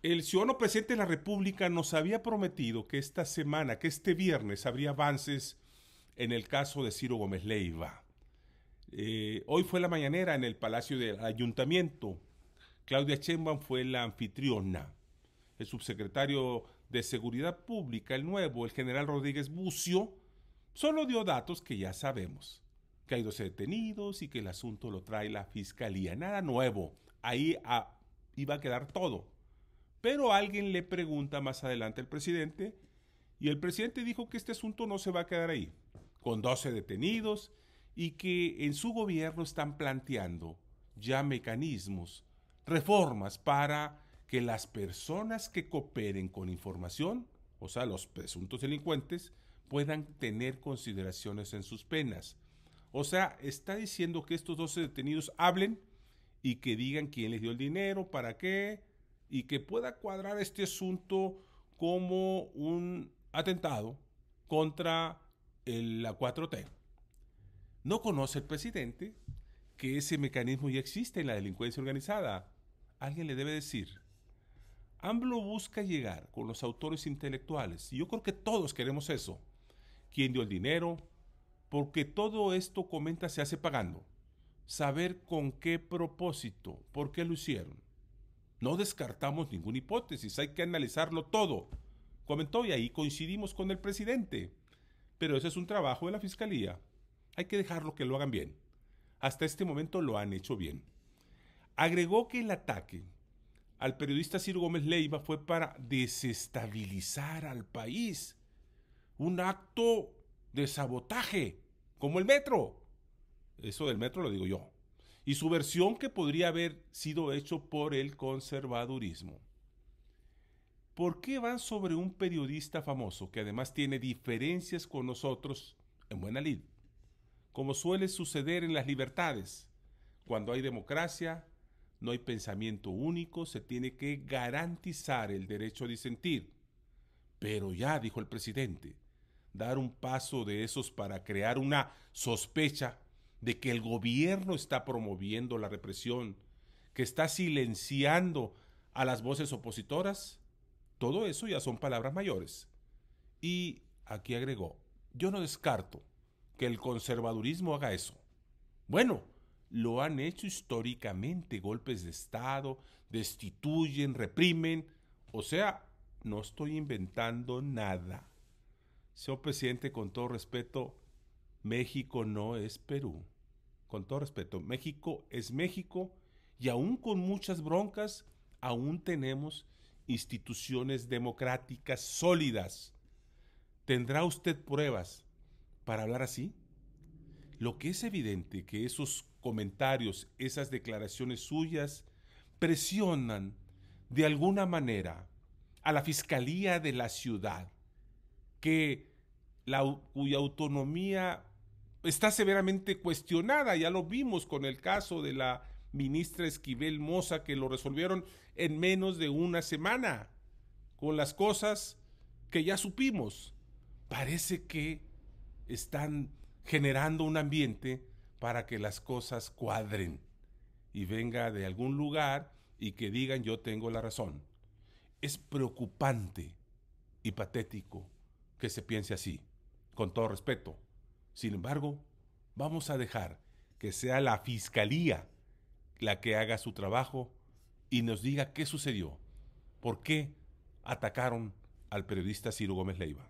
El ciudadano presidente de la República nos había prometido que esta semana, que este viernes, habría avances en el caso de Ciro Gómez Leyva. Hoy fue la mañanera en el Palacio del Ayuntamiento. Claudia Sheinbaum fue la anfitriona. El subsecretario de Seguridad Pública, el nuevo, el general Rodríguez Bucio, solo dio datos que ya sabemos, que hay 12 detenidos y que el asunto lo trae la Fiscalía. Nada nuevo. Ahí iba a quedar todo. Pero alguien le pregunta más adelante al presidente y el presidente dijo que este asunto no se va a quedar ahí, con 12 detenidos, y que en su gobierno están planteando ya mecanismos, reformas para que las personas que cooperen con información, o sea, los presuntos delincuentes, puedan tener consideraciones en sus penas. O sea, está diciendo que estos 12 detenidos hablen y que digan quién les dio el dinero, para qué, y que pueda cuadrar este asunto como un atentado contra la 4T. No conoce el presidente que ese mecanismo ya existe en la delincuencia organizada. Alguien le debe decir. AMLO busca llegar con los autores intelectuales, y yo creo que todos queremos eso. ¿Quién dio el dinero? Porque todo esto, comenta, se hace pagando. Saber con qué propósito, por qué lo hicieron. No descartamos ninguna hipótesis, hay que analizarlo todo, comentó, y ahí coincidimos con el presidente. Pero ese es un trabajo de la Fiscalía, hay que dejarlo que lo hagan bien. Hasta este momento lo han hecho bien. Agregó que el ataque al periodista Ciro Gómez Leyva fue para desestabilizar al país, un acto de sabotaje, como el metro. Eso del metro lo digo yo. Y su versión que podría haber sido hecho por el conservadurismo. ¿Por qué van sobre un periodista famoso que además tiene diferencias con nosotros en buena lid? Como suele suceder en las libertades, cuando hay democracia, no hay pensamiento único, se tiene que garantizar el derecho a disentir. Pero ya, dijo el presidente, dar un paso de esos para crear una sospecha de que el gobierno está promoviendo la represión, que está silenciando a las voces opositoras, todo eso ya son palabras mayores. Y aquí agregó, yo no descarto que el conservadurismo haga eso. Bueno, lo han hecho históricamente, golpes de Estado, destituyen, reprimen, o sea, no estoy inventando nada. Señor presidente, con todo respeto, México no es Perú. Con todo respeto, México es México, y aún con muchas broncas, aún tenemos instituciones democráticas sólidas. ¿Tendrá usted pruebas para hablar así? Lo que es evidente que esos comentarios, esas declaraciones suyas, presionan de alguna manera a la Fiscalía de la Ciudad, cuya autonomía está severamente cuestionada. Ya lo vimos con el caso de la ministra Esquivel Mosa, que lo resolvieron en menos de una semana, con las cosas que ya supimos. Parece que están generando un ambiente para que las cosas cuadren y venga de algún lugar y que digan yo tengo la razón. Es preocupante y patético que se piense así, con todo respeto. Sin embargo, vamos a dejar que sea la Fiscalía la que haga su trabajo y nos diga qué sucedió, por qué atacaron al periodista Ciro Gómez Leyva.